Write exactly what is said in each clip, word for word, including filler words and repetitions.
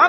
Who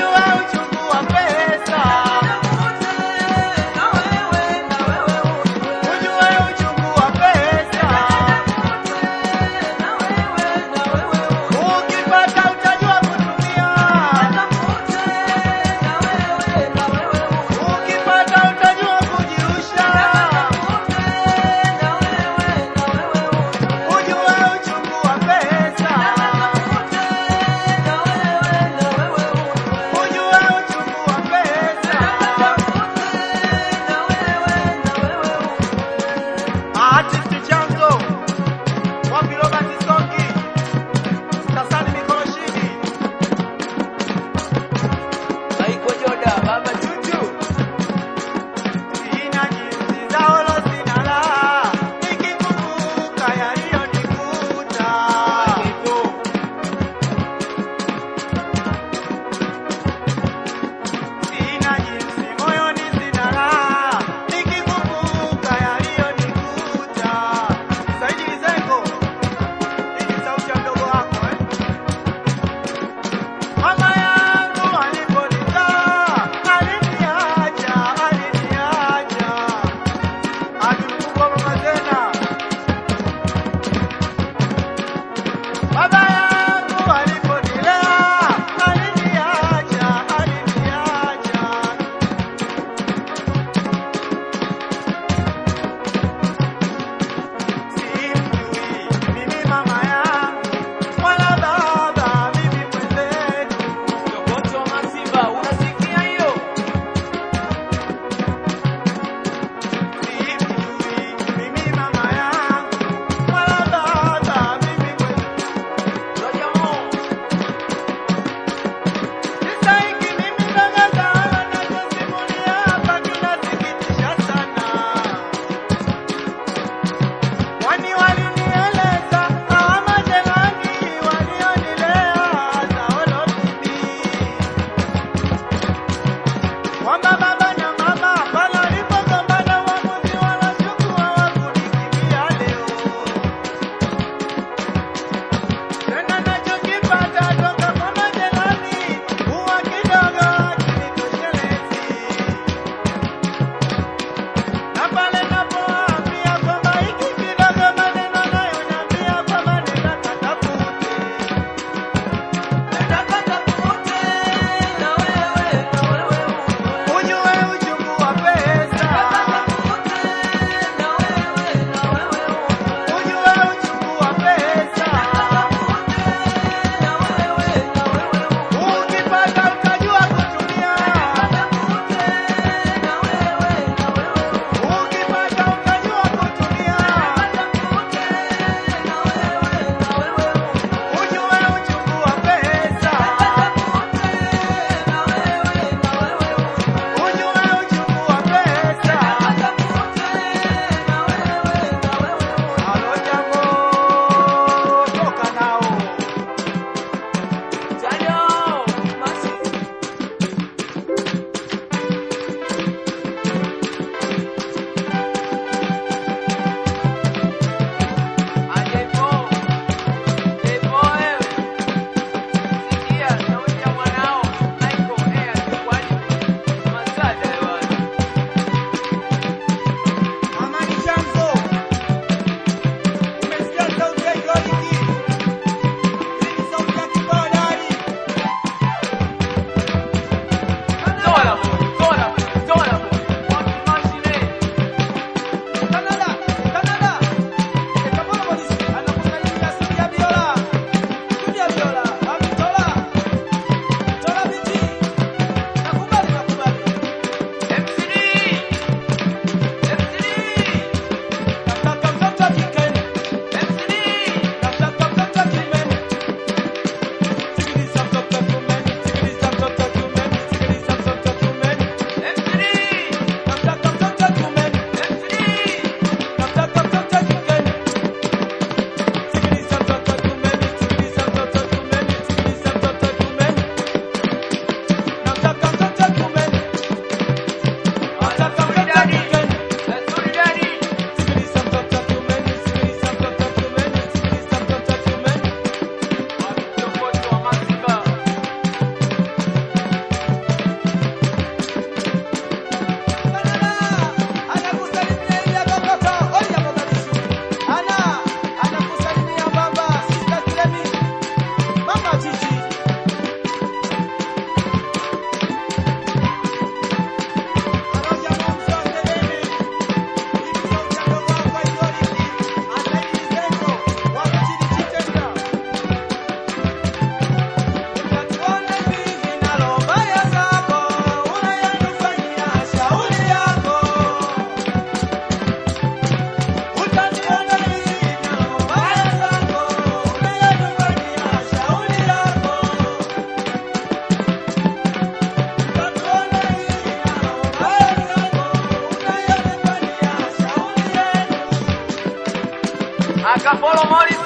you are? Capolo Morris.